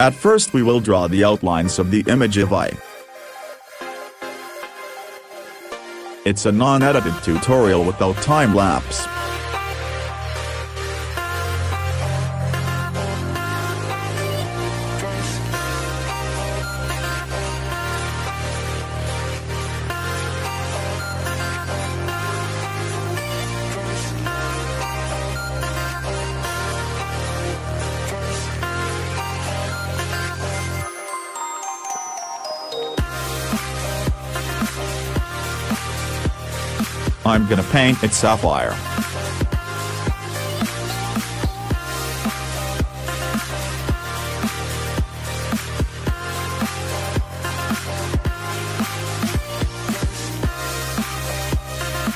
At first we will draw the outlines of the image of I. It's a non-edited tutorial without time lapse. I'm gonna paint it sapphire.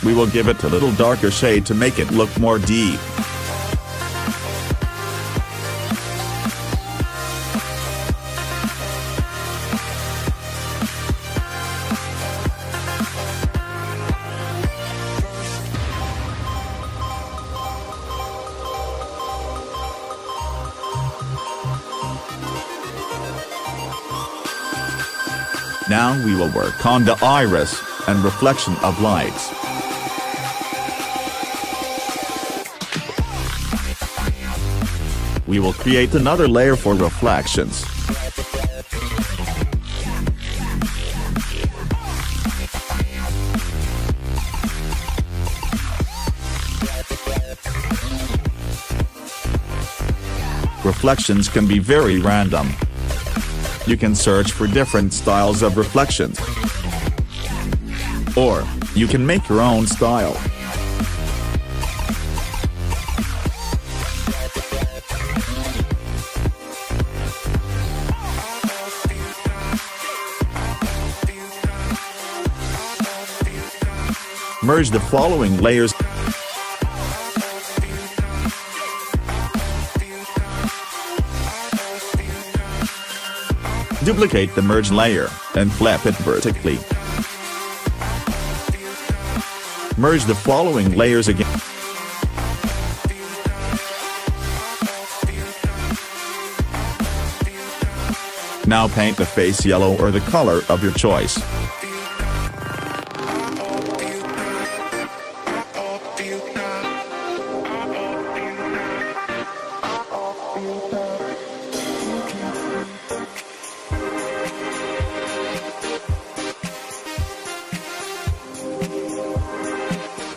We will give it a little darker shade to make it look more deep. Now we will work on the iris, and reflection of lights. We will create another layer for reflections. Reflections can be very random. You can search for different styles of reflections. Or, you can make your own style. Merge the following layers. Duplicate the merge layer, and flip it vertically. Merge the following layers again. Now paint the face yellow or the color of your choice.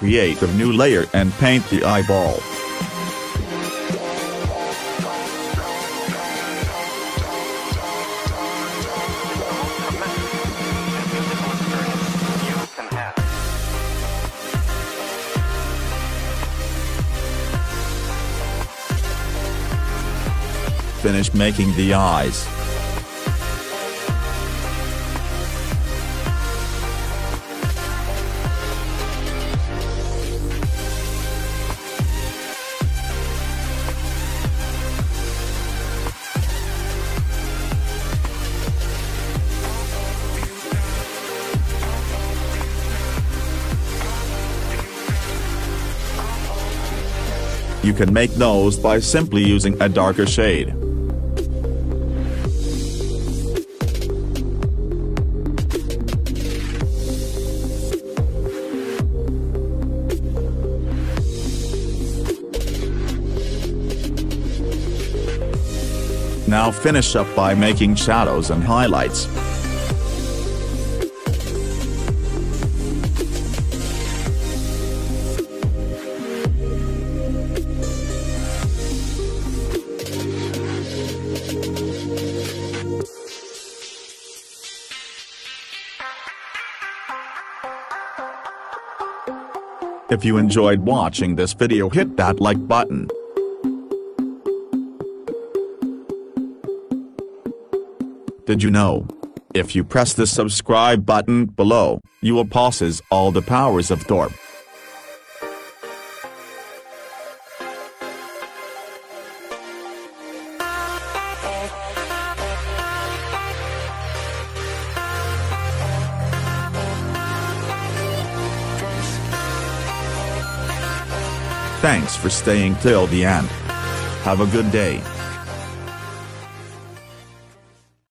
Create a new layer and paint the eyeball. Finish making the eyes. You can make those by simply using a darker shade. Now finish up by making shadows and highlights. If you enjoyed watching this video, hit that like button. Did you know? If you press the subscribe button below, you will possess all the powers of Thor. Thanks for staying till the end. Have a good day.